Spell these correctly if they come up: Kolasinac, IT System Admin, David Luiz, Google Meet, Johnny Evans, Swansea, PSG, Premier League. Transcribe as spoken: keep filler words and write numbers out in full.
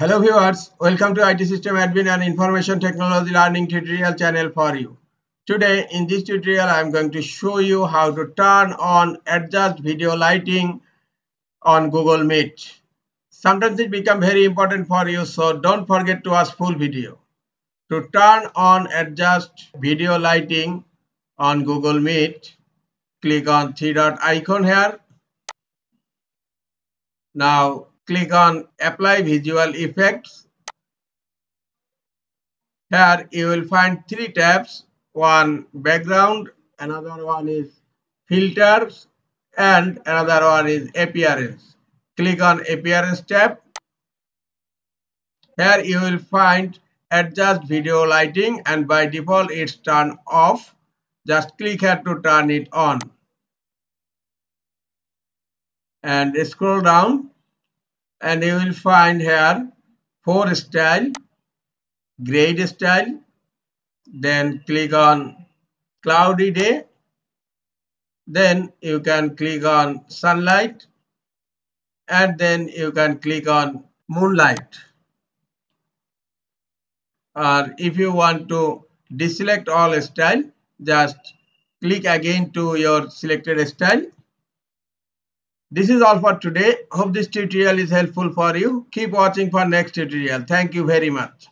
Hello viewers, welcome to I T System Admin and Information Technology Learning tutorial channel for you. Today in this tutorial I am going to show you how to turn on adjust video lighting on Google Meet. Sometimes it becomes very important for you, so don't forget to watch full video. To turn on adjust video lighting on Google Meet, click on three dot icon here. Now click on apply visual effects. Here you will find three tabs, one background, another one is filters and another one is appearance. Click on appearance tab. Here you will find adjust video lighting and by default it's turned off. Just click here to turn it on and scroll down. And you will find here four style, grade style, then click on cloudy day, then you can click on sunlight, and then you can click on moonlight. Or if you want to deselect all style, just click again to your selected style. This is all for today. Hope this tutorial is helpful for you. Keep watching for next tutorial. Thank you very much.